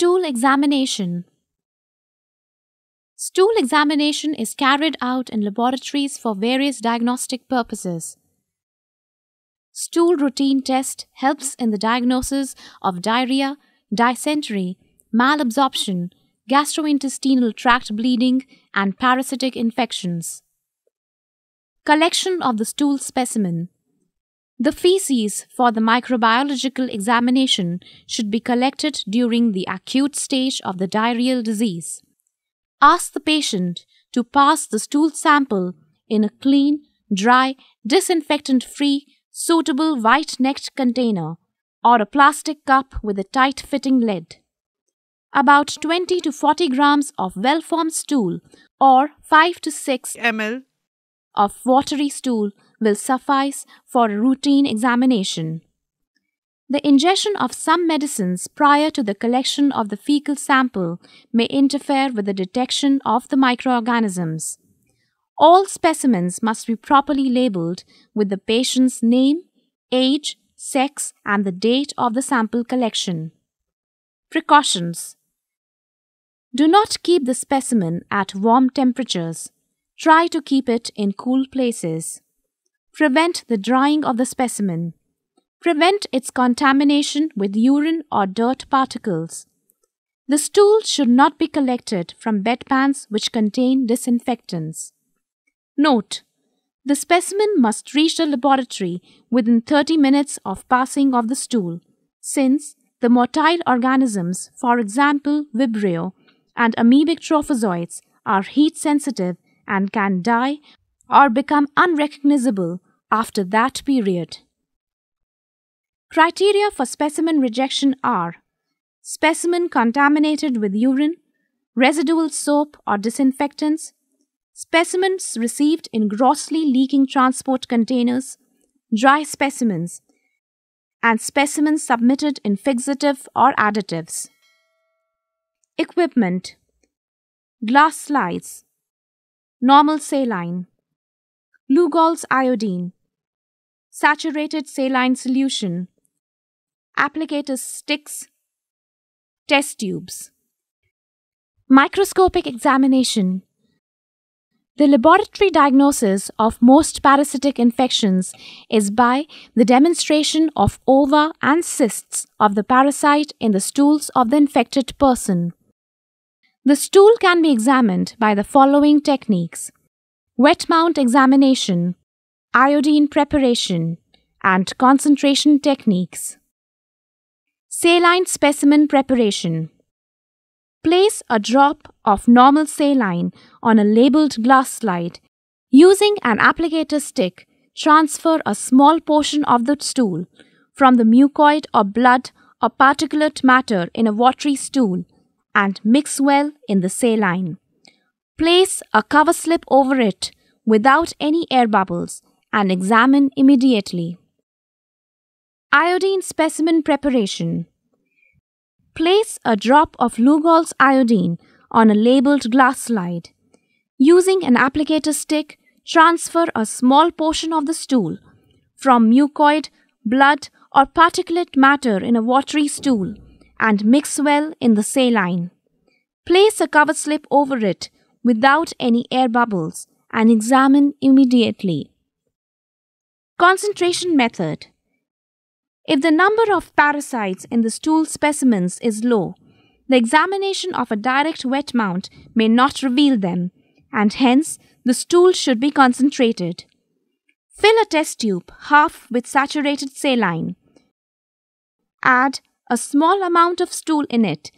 Stool examination. Stool examination is carried out in laboratories for various diagnostic purposes. Stool routine test helps in the diagnosis of diarrhea, dysentery, malabsorption, gastrointestinal tract bleeding, and parasitic infections. Collection of the stool specimen. The feces for the microbiological examination should be collected during the acute stage of the diarrheal disease. Ask the patient to pass the stool sample in a clean, dry, disinfectant-free, suitable white-necked container or a plastic cup with a tight-fitting lid. About 20 to 40 grams of well-formed stool or 5 to 6 ml of watery stool will suffice for a routine examination. The ingestion of some medicines prior to the collection of the fecal sample may interfere with the detection of the microorganisms. All specimens must be properly labeled with the patient's name, age, sex, and the date of the sample collection. Precautions. Do not keep the specimen at warm temperatures. Try to keep it in cool places. Prevent the drying of the specimen. Prevent its contamination with urine or dirt particles. The stool should not be collected from bedpans which contain disinfectants. Note: the specimen must reach the laboratory within 30 minutes of passing of the stool, since the motile organisms, for example Vibrio and amoebic trophozoites, are heat sensitive and can die or become unrecognizable after that period. Criteria for specimen rejection are: specimen contaminated with urine, residual soap or disinfectants, specimens received in grossly leaking transport containers, dry specimens, and specimens submitted in fixative or additives. Equipment: glass slides, normal saline, Lugol's iodine, saturated saline solution, applicator sticks, test tubes. Microscopic examination. The laboratory diagnosis of most parasitic infections is by the demonstration of ova and cysts of the parasite in the stools of the infected person. The stool can be examined by the following techniques: wet mount examination, iodine preparation, and concentration techniques. Saline specimen preparation. Place a drop of normal saline on a labeled glass slide. Using an applicator stick, transfer a small portion of the stool from the mucoid or blood or particulate matter in a watery stool and mix well in the saline. Place a cover slip over it without any air bubbles and examine immediately. Iodine specimen preparation. Place a drop of Lugol's iodine on a labeled glass slide. Using an applicator stick, transfer a small portion of the stool from mucoid, blood, or particulate matter in a watery stool and mix well in the saline. Place a cover slip over it without any air bubbles and examine immediately. Concentration method. If the number of parasites in the stool specimens is low, the examination of a direct wet mount may not reveal them, and hence the stool should be concentrated. Fill a test tube half with saturated saline. Add a small amount of stool in it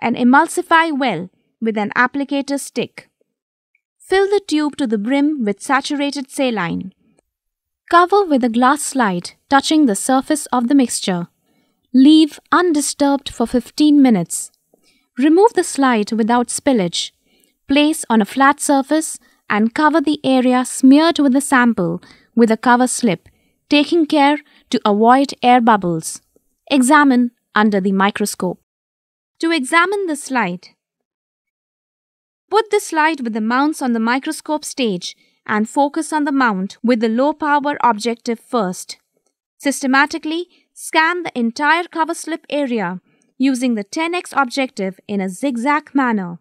and emulsify well with an applicator stick. Fill the tube to the brim with saturated saline. Cover with a glass slide touching the surface of the mixture. Leave undisturbed for 15 minutes. Remove the slide without spillage. Place on a flat surface and cover the area smeared with the sample with a cover slip, taking care to avoid air bubbles. Examine under the microscope. To examine the slide, put the slide with the mounts on the microscope stage and focus on the mount with the low-power objective first. Systematically scan the entire cover slip area using the 10x objective in a zigzag manner.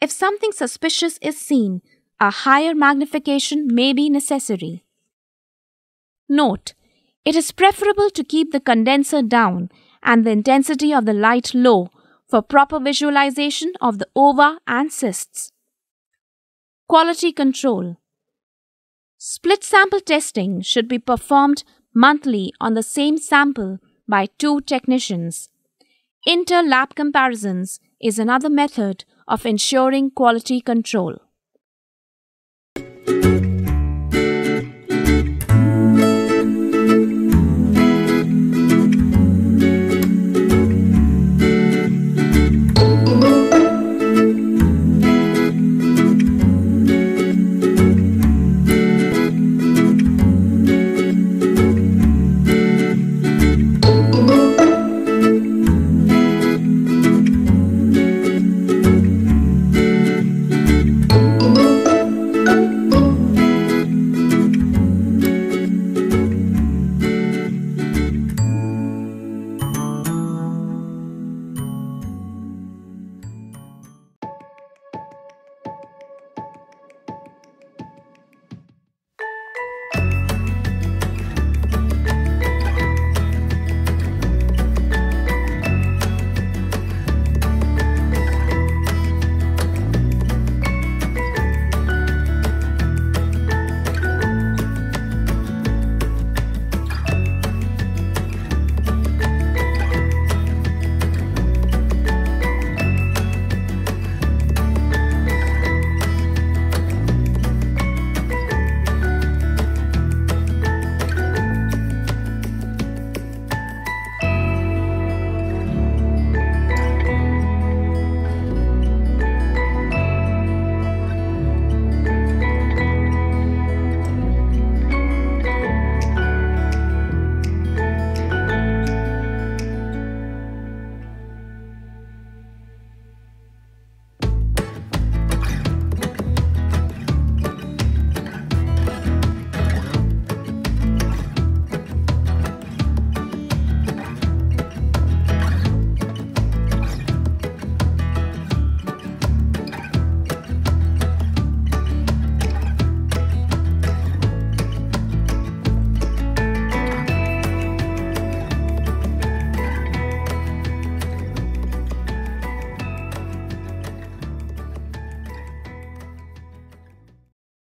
If something suspicious is seen, a higher magnification may be necessary. Note: it is preferable to keep the condenser down and the intensity of the light low for proper visualization of the ova and cysts. Quality control. Split sample testing should be performed monthly on the same sample by 2 technicians. Inter-lab comparisons is another method of ensuring quality control.